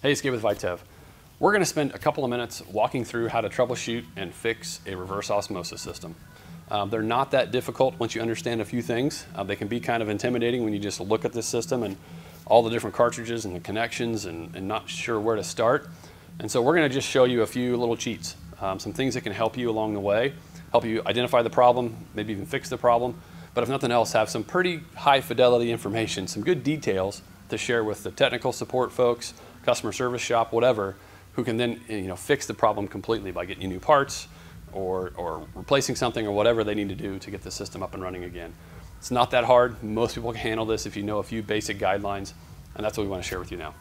Hey, Skate with Vitev. We're going to spend a couple of minutes walking through how to troubleshoot and fix a reverse osmosis system. They're not that difficult once you understand a few things. They can be kind of intimidating when you just look at this system and all the different cartridges and the connections and not sure where to start. And so we're going to just show you a few little cheats, some things that can help you along the way, help you identify the problem, maybe even fix the problem, but if nothing else, have some pretty high fidelity information, some good details to share with the technical support folks, customer service shop, whatever, who can then fix the problem completely by getting you new parts or replacing something or whatever they need to do to get the system up and running again. It's not that hard. Most people can handle this if you know a few basic guidelines, and that's what we want to share with you now.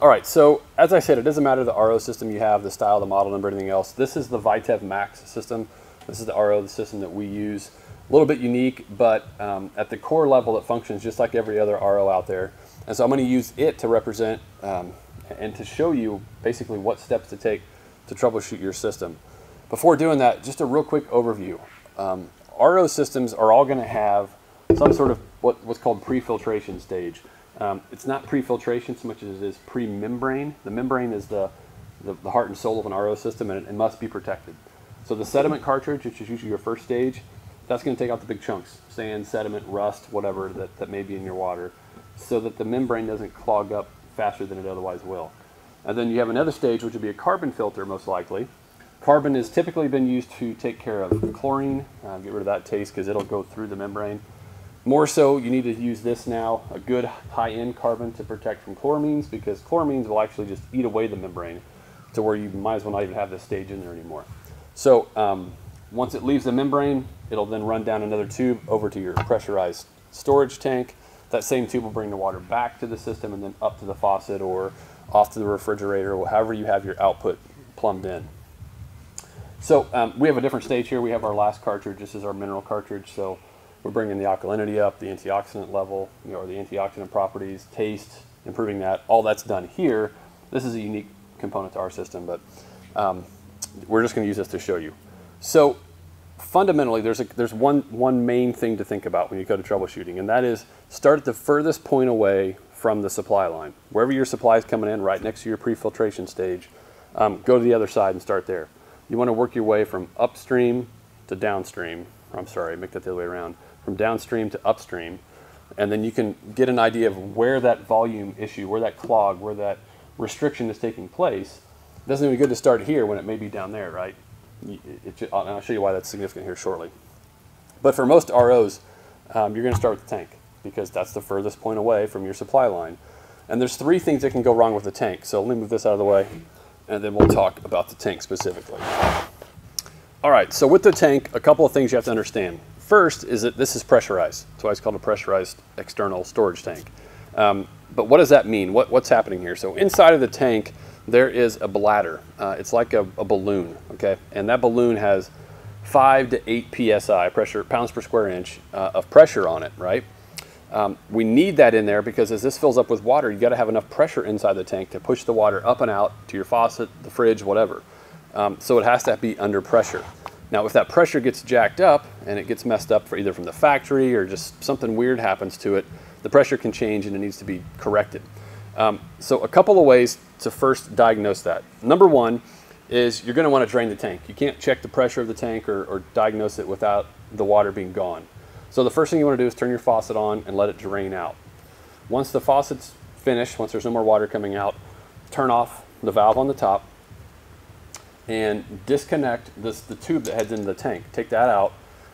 All right, so as I said, it doesn't matter the RO system you have, the style, the model number, everything else. This is the Vitev Max system. This is the RO, the system that we use. A little bit unique, but at the core level, it functions just like every other RO out there. And so I'm going to use it to represent and to show you basically what steps to take to troubleshoot your system. Before doing that, just a real quick overview. RO systems are all going to have some sort of what's called pre-filtration stage. It's not pre-filtration so much as it is pre-membrane. The membrane is the heart and soul of an RO system, and it must be protected. So the sediment cartridge, which is usually your first stage, that's going to take out the big chunks, sand, sediment, rust, whatever that may be in your water, so that the membrane doesn't clog up faster than it otherwise will. And then you have another stage, which would be a carbon filter, most likely. Carbon has typically been used to take care of chlorine. Get rid of that taste because it'll go through the membrane. More so, you need to use this now, a good high-end carbon to protect from chloramines, because chloramines will actually just eat away the membrane to where you might as well not even have this stage in there anymore. So once it leaves the membrane, it'll then run down another tube over to your pressurized storage tank. That same tube will bring the water back to the system and then up to the faucet or off to the refrigerator, or however you have your output plumbed in. So we have a different stage here. We have our last cartridge. This is our mineral cartridge. So we're bringing the alkalinity up, the antioxidant level, or the antioxidant properties, taste, improving that. All that's done here. This is a unique component to our system, but we're just going to use this to show you. So fundamentally, there's one main thing to think about when you go to troubleshooting, and that is start at the furthest point away from the supply line. Wherever your supply is coming in, right next to your pre-filtration stage, go to the other side and start there. You want to work your way from upstream to downstream. I'm sorry, make that the other way around. From downstream to upstream, and then you can get an idea of where that volume issue, where that clog, where that restriction is taking place. It doesn't even be good to start here when it may be down there, right? And I'll show you why that's significant here shortly. But for most ROs, you're going to start with the tank, because that's the furthest point away from your supply line. And there's three things that can go wrong with the tank. So let me move this out of the way, and then we'll talk about the tank specifically. All right, so with the tank, a couple of things you have to understand. First is that this is pressurized. That's why it's called a pressurized external storage tank. But what does that mean? What's happening here? So inside of the tank, there is a bladder. It's like a balloon, okay? And that balloon has 5 to 8 PSI, pressure, pounds per square inch, of pressure on it, right? We need that in there because as this fills up with water, you gotta have enough pressure inside the tank to push the water up and out to your faucet, the fridge, whatever. So it has to be under pressure. Now, if that pressure gets jacked up and it gets messed up for either from the factory or just something weird happens to it, the pressure can change and it needs to be corrected. So a couple of ways to first diagnose that. Number one is you're going to want to drain the tank. You can't check the pressure of the tank or diagnose it without the water being gone. So the first thing you want to do is turn your faucet on and let it drain out. Once the faucet's finished, once there's no more water coming out, turn off the valve on the top and disconnect the tube that heads into the tank. Take that out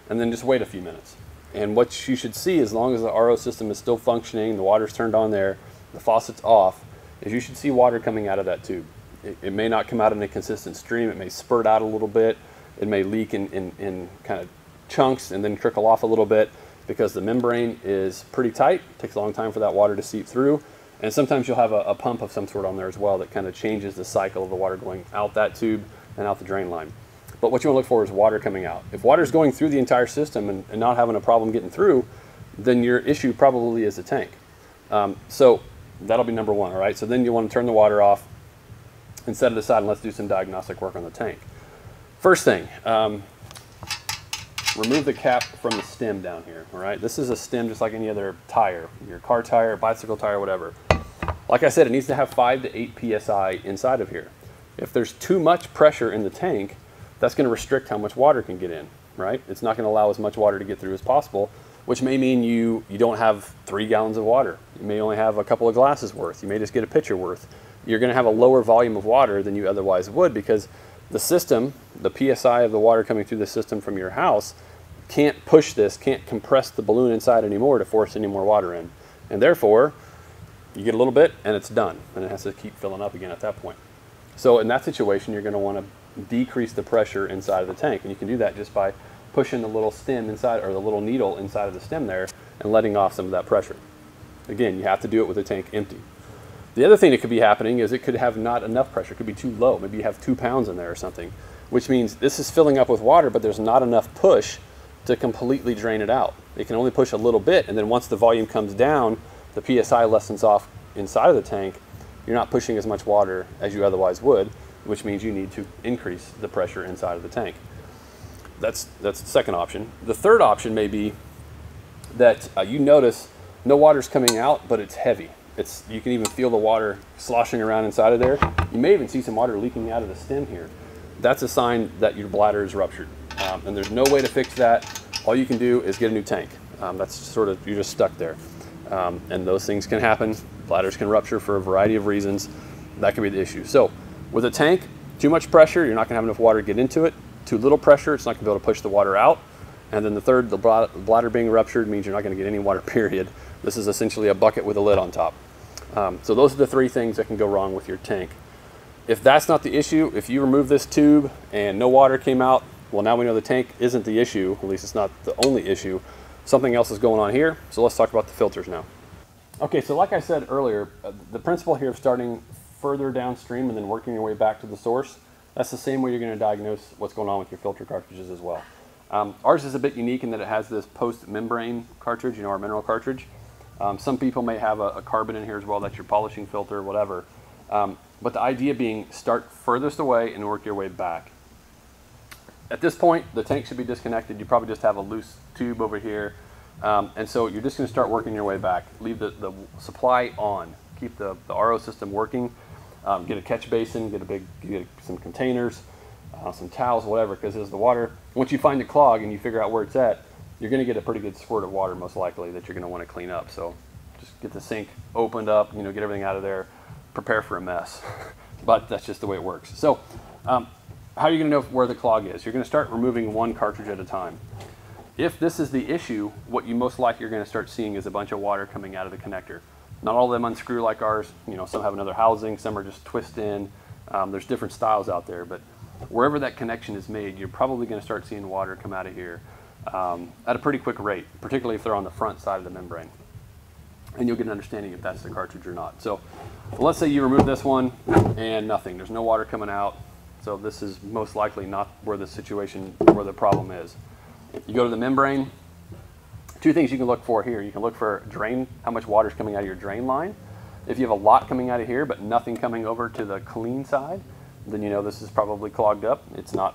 and then just wait a few minutes. And what you should see, as long as the RO system is still functioning, the water's turned on there, the faucet's off, is you should see water coming out of that tube. It may not come out in a consistent stream. It may spurt out a little bit. It may leak in kind of chunks and then trickle off a little bit because the membrane is pretty tight. It takes a long time for that water to seep through. And sometimes you'll have a pump of some sort on there as well that kind of changes the cycle of the water going out that tube and out the drain line. But what you want to look for is water coming out. If water's going through the entire system and not having a problem getting through, then your issue probably is the tank. So that'll be number one, all right? So then you want to turn the water off and set it aside, and let's do some diagnostic work on the tank. First thing, remove the cap from the stem down here, all right? This is a stem just like any other tire, your car tire, bicycle tire, whatever. Like I said, it needs to have 5 to 8 PSI inside of here. If there's too much pressure in the tank, that's going to restrict how much water can get in, right? It's not going to allow as much water to get through as possible, which may mean you don't have 3 gallons of water. You may only have a couple of glasses worth. You may just get a pitcher worth. You're going to have a lower volume of water than you otherwise would, because the system, the PSI of the water coming through the system from your house, can't push this, can't compress the balloon inside anymore to force any more water in. And therefore, you get a little bit and it's done. And it has to keep filling up again at that point. So in that situation, you're going to want to decrease the pressure inside of the tank. And you can do that just by pushing the little stem inside, or the little needle inside of the stem there, and letting off some of that pressure. Again, you have to do it with the tank empty. The other thing that could be happening is it could have not enough pressure. It could be too low. Maybe you have 2 pounds in there or something, which means this is filling up with water, but there's not enough push to completely drain it out. It can only push a little bit, and then once the volume comes down, the PSI lessens off inside of the tank. You're not pushing as much water as you otherwise would, which means you need to increase the pressure inside of the tank. That's the second option. The third option may be that you notice no water's coming out, but it's heavy. You can even feel the water sloshing around inside of there. You may even see some water leaking out of the stem here. That's a sign that your bladder is ruptured, and there's no way to fix that. All you can do is get a new tank. That's sort of, you're just stuck there. And those things can happen. Bladders can rupture for a variety of reasons. That could be the issue. So with a tank, too much pressure, you're not gonna have enough water to get into it. Too little pressure, it's not gonna be able to push the water out. And then the third, the bladder being ruptured, means you're not gonna get any water, period. This is essentially a bucket with a lid on top. So those are the three things that can go wrong with your tank. If that's not the issue, if you remove this tube and no water came out, well, now we know the tank isn't the issue, at least it's not the only issue. Something else is going on here, so let's talk about the filters now. Okay, so like I said earlier, the principle here of starting further downstream and then working your way back to the source, that's the same way you're going to diagnose what's going on with your filter cartridges as well. Ours is a bit unique in that it has this post-membrane cartridge, you know, our mineral cartridge. Some people may have a carbon in here as well, that's your polishing filter, whatever. But the idea being, start furthest away and work your way back. At this point, the tank should be disconnected. You probably just have a loose tube over here. And so you're just gonna start working your way back. Leave the supply on. Keep the RO system working. Get a catch basin, get some containers, some towels, whatever, because this is the water. Once you find a clog and you figure out where it's at, you're gonna get a pretty good squirt of water most likely that you're gonna wanna clean up. So just get the sink opened up, you know, get everything out of there, prepare for a mess. But that's just the way it works. So. How are you going to know where the clog is? You're going to start removing one cartridge at a time. If this is the issue, what you most likely are going to start seeing is a bunch of water coming out of the connector. Not all of them unscrew like ours. You know, some have another housing, some are just twist in. There's different styles out there, but wherever that connection is made, you're probably going to start seeing water come out of here at a pretty quick rate, particularly if they're on the front side of the membrane. And you'll get an understanding if that's the cartridge or not. So let's say you remove this one and nothing. There's no water coming out. So this is most likely not where the situation, where the problem is. You go to the membrane, two things you can look for here. You can look for drain, how much water is coming out of your drain line. If you have a lot coming out of here, but nothing coming over to the clean side, then you know this is probably clogged up. It's not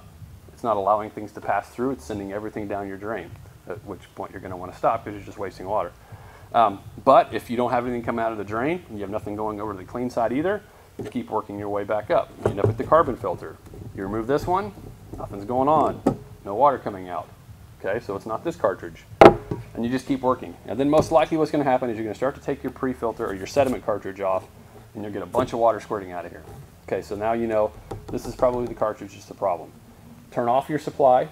allowing things to pass through. It's sending everything down your drain, at which point you're gonna wanna stop because you're just wasting water. But if you don't have anything coming out of the drain, and you have nothing going over to the clean side either, you keep working your way back up. You end up with the carbon filter. You remove this one, nothing's going on. No water coming out. Okay, so it's not this cartridge. And you just keep working. And then most likely what's gonna happen is you're gonna start to take your pre-filter or your sediment cartridge off, and you'll get a bunch of water squirting out of here. Okay, so now you know this is probably the cartridge that's the problem. Turn off your supply,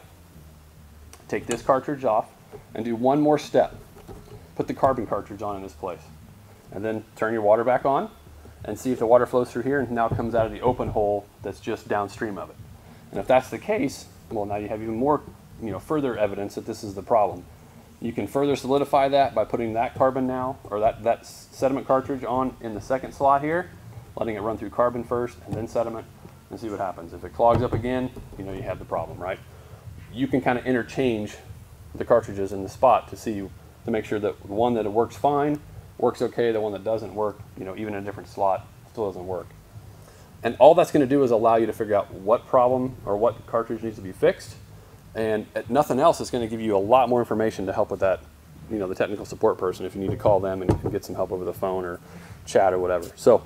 take this cartridge off, and do one more step. Put the carbon cartridge on in this place. And then turn your water back on, and see if the water flows through here and now comes out of the open hole that's just downstream of it. And if that's the case, well, now you have even more, you know, further evidence that this is the problem. You can further solidify that by putting that carbon now, or that sediment cartridge on in the second slot here, letting it run through carbon first and then sediment, and see what happens. If it clogs up again, you know you have the problem, right? You can kind of interchange the cartridges in the spot to make sure that the one that it works fine works okay, the one that doesn't work, you know, even in a different slot, still doesn't work. And all that's gonna do is allow you to figure out what problem or what cartridge needs to be fixed, and nothing else is gonna give you a lot more information to help with that, you know, the technical support person if you need to call them and get some help over the phone or chat or whatever. So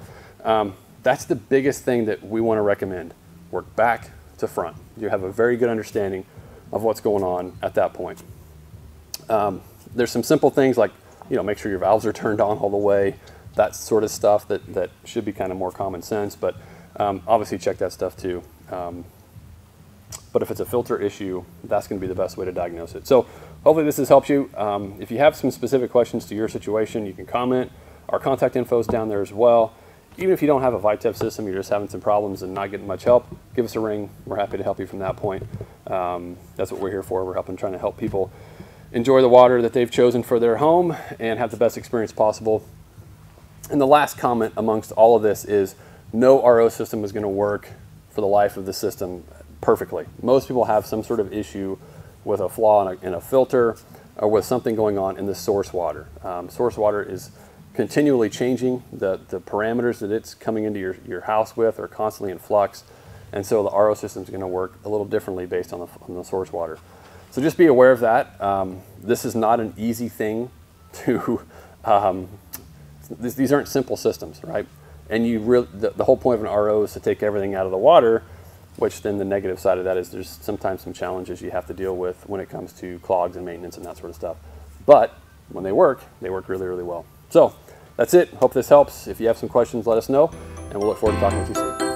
that's the biggest thing that we want to recommend. Work back to front. You have a very good understanding of what's going on at that point. There's some simple things like, you know, make sure your valves are turned on all the way, that sort of stuff that should be kind of more common sense, but obviously check that stuff too. But if it's a filter issue, that's going to be the best way to diagnose it. So hopefully this has helped you. If you have some specific questions to your situation, you can comment. Our contact info is down there as well. Even if you don't have a Vitev system, you're just having some problems and not getting much help, give us a ring. We're happy to help you from that point. That's what we're here for. We're trying to help people enjoy the water that they've chosen for their home and have the best experience possible. And the last comment amongst all of this is no RO system is going to work for the life of the system perfectly. Most people have some sort of issue with a flaw in a filter or with something going on in the source water. Source water is continually changing. The parameters that it's coming into your house with are constantly in flux. And so the RO system is going to work a little differently based on the source water. So just be aware of that. This is not an easy thing to, these aren't simple systems, right? And you really, the whole point of an RO is to take everything out of the water, which then the negative side of that is there's sometimes some challenges you have to deal with when it comes to clogs and maintenance and that sort of stuff. But when they work really, really well. So that's it. Hope this helps. If you have some questions, let us know, and we'll look forward to talking to you soon.